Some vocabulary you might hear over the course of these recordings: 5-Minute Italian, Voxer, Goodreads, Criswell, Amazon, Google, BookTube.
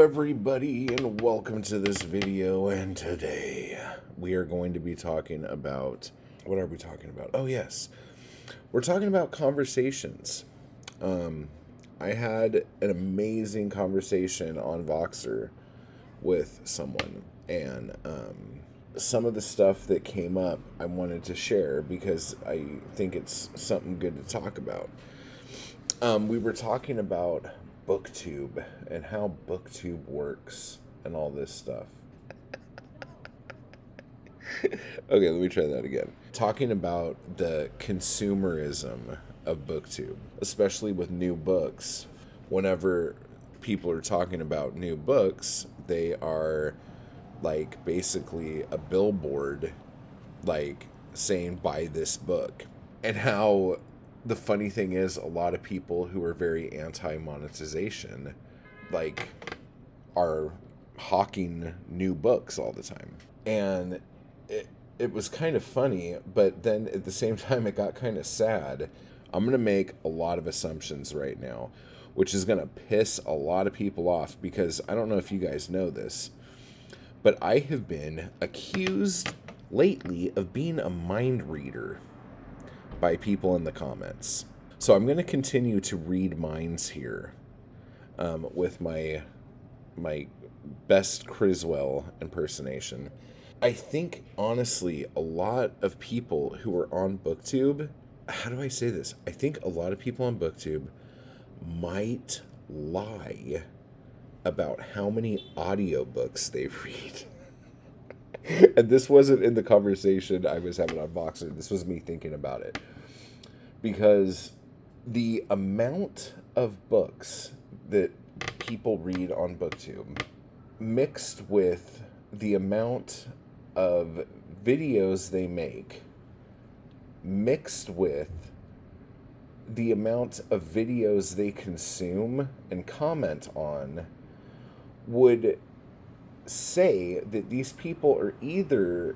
Hello everybody and welcome to this video, and today we are going to be talking about, what are we talking about? Oh yes, we're talking about conversations. I had an amazing conversation on Voxer with someone, and some of the stuff that came up I wanted to share because I think it's something good to talk about. We were talking about BookTube and how BookTube works and all this stuff. Okay, let me try that again. Talking about the consumerism of BookTube, especially with new books. Whenever people are talking about new books, they are like basically a billboard, like saying buy this book. And how the funny thing is, a lot of people who are very anti-monetization, like, are hawking new books all the time. And it was kind of funny, but then at the same time, it got kind of sad. I'm going to make a lot of assumptions right now, which is going to piss a lot of people off, because I don't know if you guys know this, but I have been accused lately of being a mind reader by people in the comments. So I'm going to continue to read minds here with my best Criswell impersonation. I think, honestly, a lot of people who are on BookTube, how do I say this? I think a lot of people on BookTube might lie about how many audiobooks they read. And this wasn't in the conversation I was having on Voxer. This was me thinking about it. Because the amount of books that people read on BookTube mixed with the amount of videos they make, mixed with the amount of videos they consume and comment on, would say that these people are either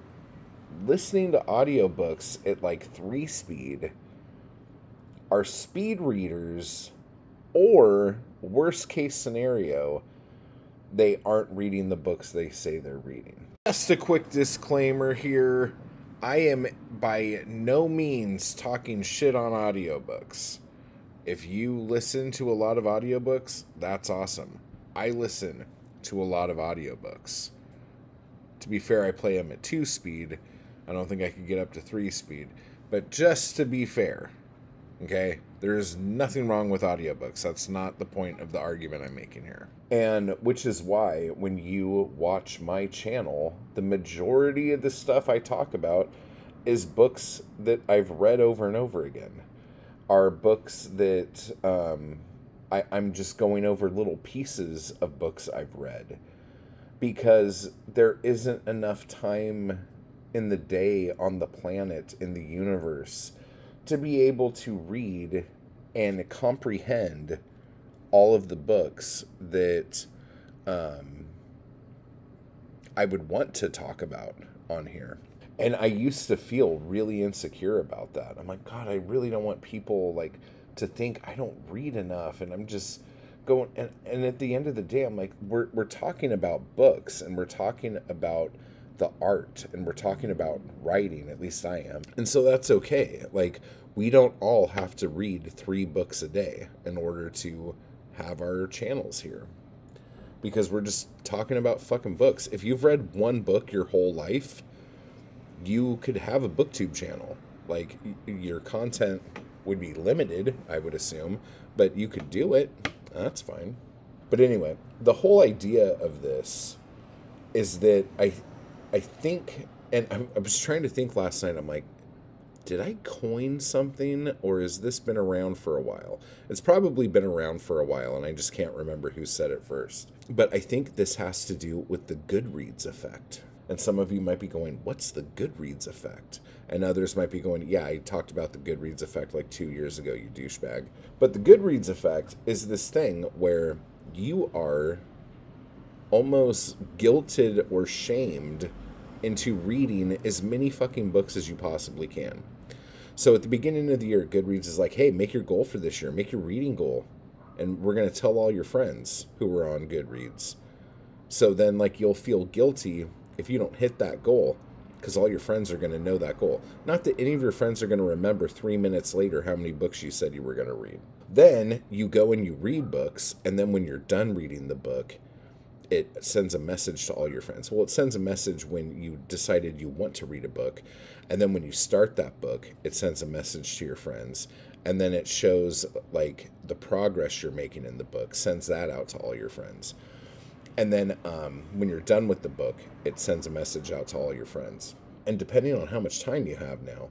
listening to audiobooks at like 3-speed, are speed readers, or worst case scenario, they aren't reading the books they say they're reading. Just a quick disclaimer here. I am by no means talking shit on audiobooks. If you listen to a lot of audiobooks, that's awesome. I listen to a lot of audiobooks. To be fair, I play them at 2-speed. I don't think I could get up to 3-speed. But just to be fair, okay, there is nothing wrong with audiobooks. That's not the point of the argument I'm making here. And which is why when you watch my channel, the majority of the stuff I talk about is books that I've read over and over again. Are books that I'm just going over little pieces of books I've read, because there isn't enough time in the day, on the planet, in the universe, to be able to read and comprehend all of the books that I would want to talk about on here. And I used to feel really insecure about that. I'm like, God, I really don't want people like to think I don't read enough, and I'm just going, and at the end of the day, I'm like, we're talking about books, and we're talking about the art, and we're talking about writing, at least I am. And so that's okay. Like, we don't all have to read 3 books a day in order to have our channels here, because we're just talking about fucking books. If you've read 1 book your whole life, you could have a BookTube channel. Like, your content would be limited, I would assume, but you could do it. That's fine. But anyway, the whole idea of this is that I think, and I was trying to think last night, I'm like, did I coin something, or has this been around for a while? It's probably been around for a while, and I just can't remember who said it first. But I think this has to do with the Goodreads effect. And some of you might be going, what's the Goodreads effect? And others might be going, yeah, I talked about the Goodreads effect like 2 years ago, you douchebag. But the Goodreads effect is this thing where you are almost guilted or shamed into reading as many fucking books as you possibly can. So at the beginning of the year, Goodreads is like, hey, make your goal for this year. Make your reading goal. And we're going to tell all your friends who are on Goodreads. So then, like, you'll feel guilty if you don't hit that goal, because all your friends are going to know that goal. Not that any of your friends are going to remember 3 minutes later how many books you said you were going to read. Then you go and you read books, and then when you're done reading the book, it sends a message to all your friends. Well, it sends a message when you decided you want to read a book, and then when you start that book, it sends a message to your friends, and then it shows, like, the progress you're making in the book, sends that out to all your friends. And then when you're done with the book, it sends a message out to all your friends. And depending on how much time you have now,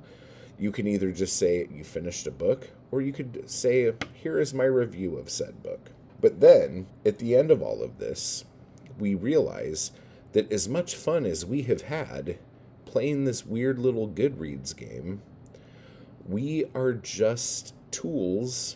you can either just say you finished a book, or you could say, here is my review of said book. But then, at the end of all of this, we realize that as much fun as we have had playing this weird little Goodreads game, we are just tools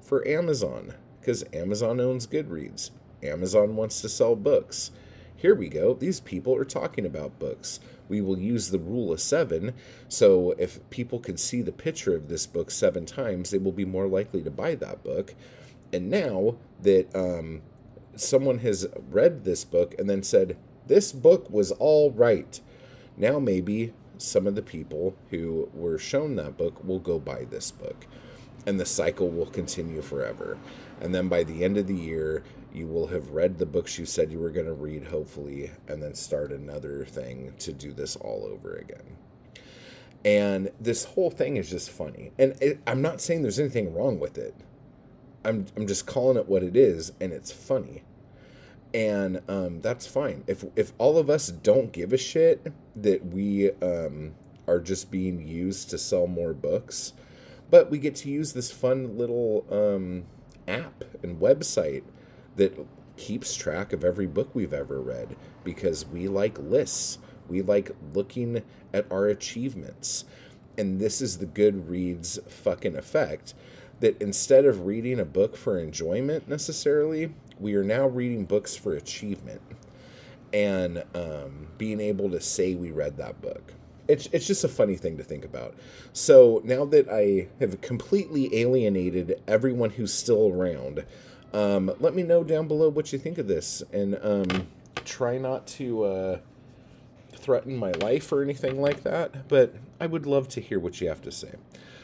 for Amazon, because Amazon owns Goodreads. Amazon wants to sell books. Here we go. These people are talking about books. We will use the rule of 7, so if people can see the picture of this book 7 times, they will be more likely to buy that book. And now that someone has read this book and then said, this book was all right, now maybe some of the people who were shown that book will go buy this book. And the cycle will continue forever. And then by the end of the year, you will have read the books you said you were going to read, hopefully, and then start another thing to do this all over again. And this whole thing is just funny. And I'm not saying there's anything wrong with it. I'm just calling it what it is, and it's funny. And that's fine. If all of us don't give a shit that we are just being used to sell more books, but we get to use this fun little app and website that keeps track of every book we've ever read, because we like lists. We like looking at our achievements. And this is the Goodreads fucking effect, that instead of reading a book for enjoyment necessarily, we are now reading books for achievement and being able to say we read that book. It's just a funny thing to think about. So now that I have completely alienated everyone who's still around, let me know down below what you think of this, and try not to threaten my life or anything like that, but I would love to hear what you have to say.